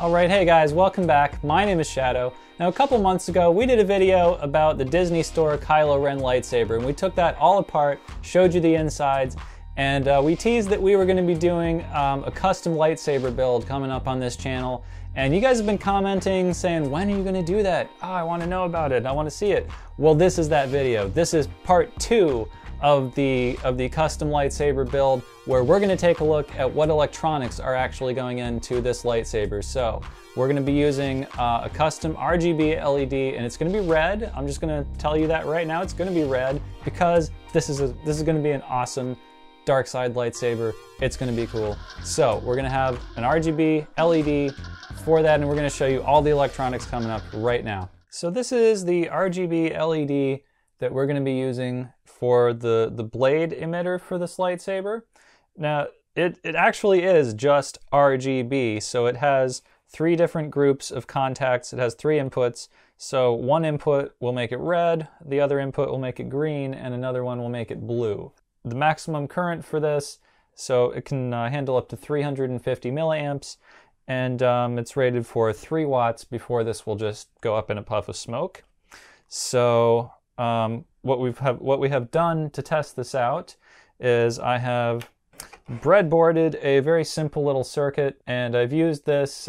Alright, hey guys, welcome back. My name is Shadow. Now a couple months ago we did a video about the Disney Store Kylo Ren lightsaber, and we took that all apart, showed you the insides, and we teased that we were going to be doing a custom lightsaber build coming up on this channel. And you guys have been commenting saying, when are you going to do that? Oh, I want to know about it, I want to see it. Well, this is that video. This is part two of the custom lightsaber build, where we're gonna take a look at what electronics are actually going into this lightsaber. So we're gonna be using a custom RGB LED, and it's gonna be red. I'm just gonna tell you that right now, it's gonna be red, because this is gonna be an awesome dark side lightsaber. It's gonna be cool. So we're gonna have an RGB LED for that, and we're gonna show you all the electronics coming up right now. So this is the RGB LED that we're gonna be using for the blade emitter for this lightsaber. Now, it actually is just RGB, so it has three different groups of contacts, it has three inputs. So one input will make it red, the other input will make it green, and another one will make it blue. The maximum current for this, so it can handle up to 350 milliamps, and it's rated for 3 watts. Before this will just go up in a puff of smoke. So what we have done to test this out is I have breadboarded a very simple little circuit, and I've used this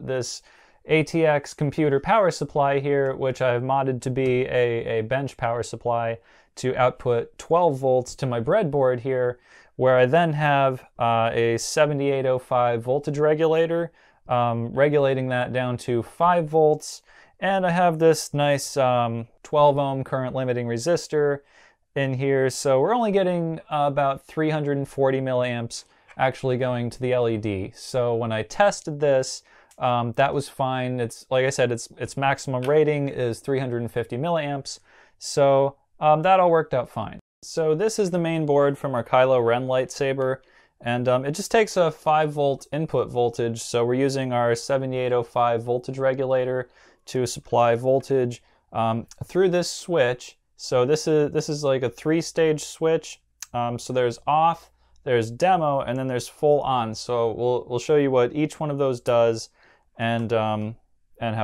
this ATX computer power supply here, which I've modded to be a bench power supply, to output 12 volts to my breadboard here, where I then have a 7805 voltage regulator regulating that down to 5 volts. And I have this nice 12 ohm current limiting resistor in here, so we're only getting about 340 milliamps actually going to the LED. So when I tested this, that was fine. It's like I said, its maximum rating is 350 milliamps, so that all worked out fine. So this is the main board from our Kylo Ren lightsaber, and it just takes a 5 volt input voltage, so we're using our 7805 voltage regulator to supply voltage through this switch. So this is like a 3-stage switch. So there's off, there's demo, and then there's full on. So we'll show you what each one of those does, and how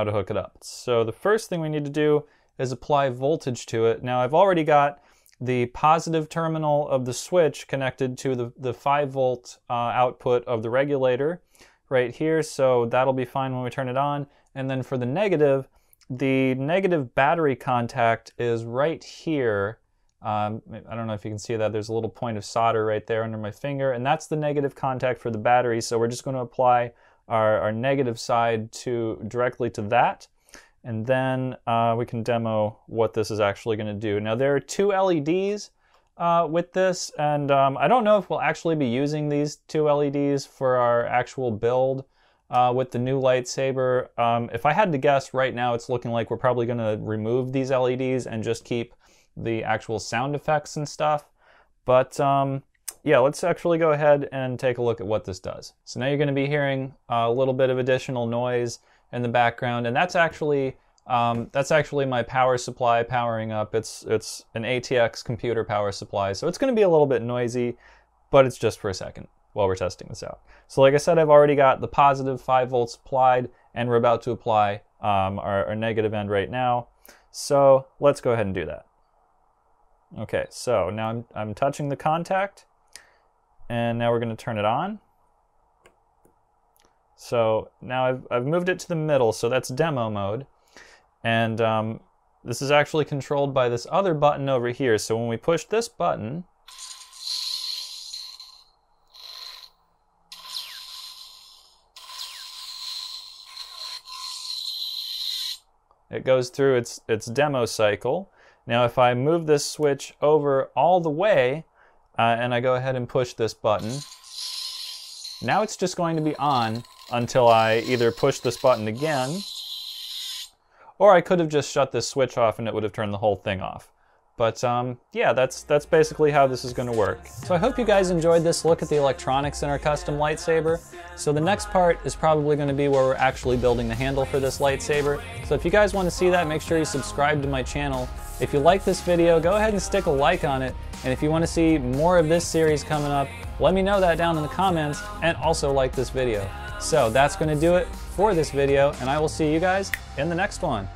to hook it up. So the first thing we need to do is apply voltage to it. Now I've already got the positive terminal of the switch connected to the 5 volt output of the regulator right here, so that'll be fine when we turn it on. And then for the negative battery contact is right here. I don't know if you can see that, there's a little point of solder right there under my finger, and that's the negative contact for the battery. So we're just going to apply our negative side directly to that, and then we can demo what this is actually going to do. Now there are 2 LEDs with this, and I don't know if we'll actually be using these 2 LEDs for our actual build with the new lightsaber. If I had to guess right now, it's looking like we're probably going to remove these LEDs and just keep the actual sound effects and stuff. But yeah, let's actually go ahead and take a look at what this does. So now you're going to be hearing a little bit of additional noise in the background, and that's actually my power supply powering up. It's an ATX computer power supply, so it's going to be a little bit noisy, but it's just for a second while we're testing this out. So like I said, I've already got the positive 5 volts applied, and we're about to apply our negative end right now. So let's go ahead and do that. Okay, so now I'm touching the contact, and now we're going to turn it on. So now I've moved it to the middle, so that's demo mode. And this is actually controlled by this other button over here. So when we push this button, it goes through its demo cycle. Now if I move this switch over all the way, and I go ahead and push this button, now it's just going to be on until I either push this button again, or I could have just shut this switch off and it would have turned the whole thing off. But yeah, that's basically how this is going to work. So I hope you guys enjoyed this look at the electronics in our custom lightsaber. So the next part is probably going to be where we're actually building the handle for this lightsaber. So if you guys want to see that, make sure you subscribe to my channel. If you like this video, go ahead and stick a like on it. And if you want to see more of this series coming up, let me know that down in the comments, and also like this video. So that's going to do it for this video, and I will see you guys in the next one.